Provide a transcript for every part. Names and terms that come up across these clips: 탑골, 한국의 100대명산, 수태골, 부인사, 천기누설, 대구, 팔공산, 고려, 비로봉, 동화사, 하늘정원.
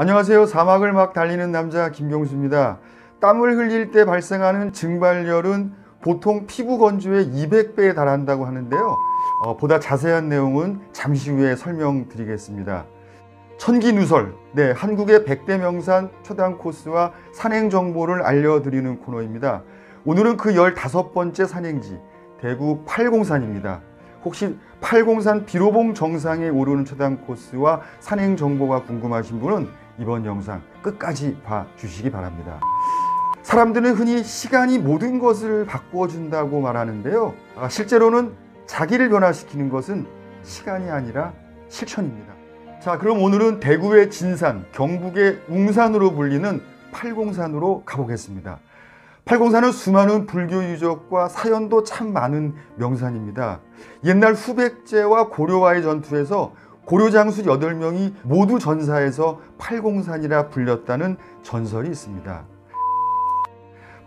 안녕하세요. 사막을 막 달리는 남자 김경수입니다. 땀을 흘릴 때 발생하는 증발열은 보통 피부 건조의 200배에 달한다고 하는데요. 보다 자세한 내용은 잠시 후에 설명드리겠습니다. 천기누설, 네, 한국의 100대명산 최단 코스와 산행 정보를 알려드리는 코너입니다. 오늘은 그 15번째 산행지, 대구 팔공산입니다. 혹시 팔공산 비로봉 정상에 오르는 최단 코스와 산행 정보가 궁금하신 분은 이번 영상 끝까지 봐주시기 바랍니다. 사람들은 흔히 시간이 모든 것을 바꿔준다고 말하는데요. 실제로는 자기를 변화시키는 것은 시간이 아니라 실천입니다. 자, 그럼 오늘은 대구의 진산, 경북의 웅산으로 불리는 팔공산으로 가보겠습니다. 팔공산은 수많은 불교 유적과 사연도 참 많은 명산입니다. 옛날 후백제와 고려와의 전투에서 고려 장수 8명이 모두 전사해서 팔공산이라 불렸다는 전설이 있습니다.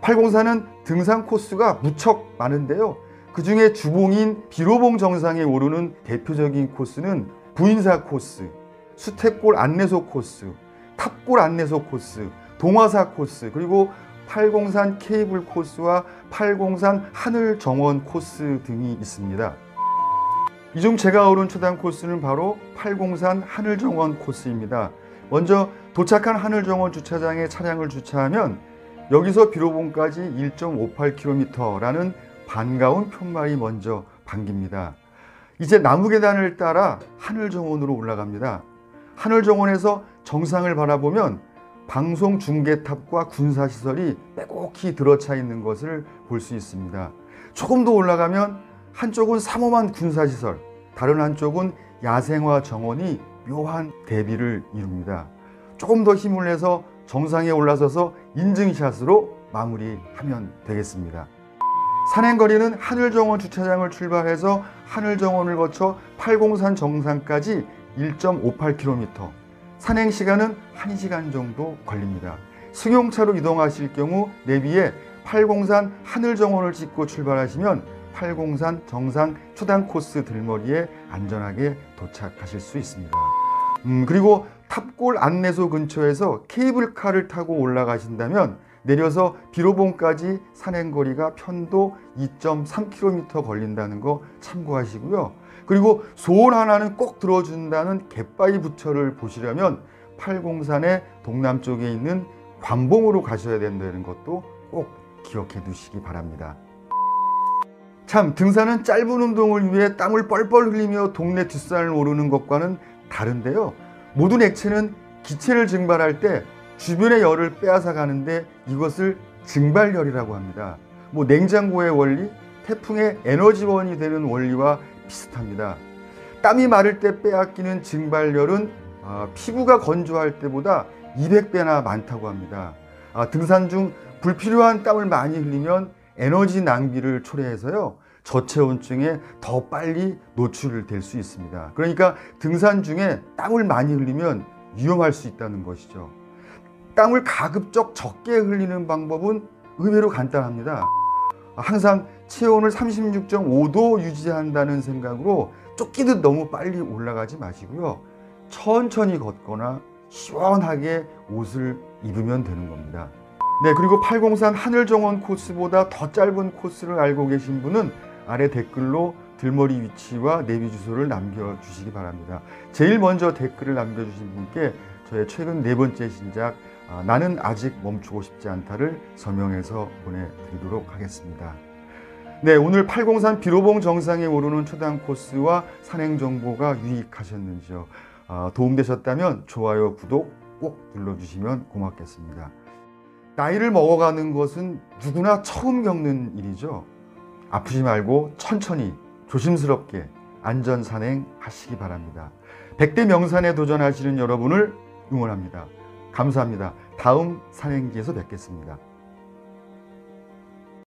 팔공산은 등산 코스가 무척 많은데요. 그 중에 주봉인 비로봉 정상에 오르는 대표적인 코스는 부인사 코스, 수태골 안내소 코스, 탑골 안내소 코스, 동화사 코스, 그리고 팔공산 케이블 코스와 팔공산 하늘정원 코스 등이 있습니다. 이 중 제가 오른 최단 코스는 바로 팔공산 하늘정원 코스입니다. 먼저 도착한 하늘정원 주차장에 차량을 주차하면 여기서 비로봉까지 1.58km라는 반가운 푯말이 먼저 반깁니다. 이제 나무 계단을 따라 하늘정원으로 올라갑니다. 하늘정원에서 정상을 바라보면 방송 중계탑과 군사시설이 빼곡히 들어차 있는 것을 볼 수 있습니다. 조금 더 올라가면 한쪽은 삼엄한 군사시설, 다른 한쪽은 야생화 정원이 묘한 대비를 이룹니다. 조금 더 힘을 내서 정상에 올라서서 인증샷으로 마무리하면 되겠습니다. 산행거리는 하늘정원 주차장을 출발해서 하늘정원을 거쳐 팔공산 정상까지 1.58km, 산행시간은 1시간 정도 걸립니다. 승용차로 이동하실 경우 내비에 팔공산 하늘정원을 찍고 출발하시면 팔공산 정상 초단 코스 들머리에 안전하게 도착하실 수 있습니다. 그리고 탑골 안내소 근처에서 케이블카를 타고 올라가신다면 내려서 비로봉까지 산행거리가 편도 2.3km 걸린다는 거 참고하시고요. 그리고 소원 하나는 꼭 들어준다는 갯바위 부처를 보시려면 팔공산의 동남쪽에 있는 관봉으로 가셔야 된다는 것도 꼭 기억해 두시기 바랍니다. 참, 등산은 짧은 운동을 위해 땀을 뻘뻘 흘리며 동네 뒷산을 오르는 것과는 다른데요. 모든 액체는 기체를 증발할 때 주변의 열을 빼앗아 가는데 이것을 증발열이라고 합니다. 냉장고의 원리, 태풍의 에너지원이 되는 원리와 비슷합니다. 땀이 마를 때 빼앗기는 증발열은 피부가 건조할 때보다 200배나 많다고 합니다. 등산 중 불필요한 땀을 많이 흘리면 에너지 낭비를 초래해서요, 저체온증에 더 빨리 노출될 수 있습니다. 그러니까 등산 중에 땀을 많이 흘리면 위험할 수 있다는 것이죠. 땀을 가급적 적게 흘리는 방법은 의외로 간단합니다. 항상 체온을 36.5도 유지한다는 생각으로 쫓기듯 너무 빨리 올라가지 마시고요. 천천히 걷거나 시원하게 옷을 입으면 되는 겁니다. 네, 그리고 팔공산 하늘정원 코스보다 더 짧은 코스를 알고 계신 분은 아래 댓글로 들머리 위치와 내비 주소를 남겨주시기 바랍니다. 제일 먼저 댓글을 남겨주신 분께 저의 최근 4번째 신작 나는 아직 멈추고 싶지 않다를 서명해서 보내드리도록 하겠습니다. 네, 오늘 팔공산 비로봉 정상에 오르는 최단 코스와 산행 정보가 유익하셨는지요? 도움되셨다면 좋아요, 구독 꼭 눌러주시면 고맙겠습니다. 나이를 먹어가는 것은 누구나 처음 겪는 일이죠. 아프지 말고 천천히 조심스럽게 안전산행 하시기 바랍니다. 100대 명산에 도전하시는 여러분을 응원합니다. 감사합니다. 다음 산행지에서 뵙겠습니다.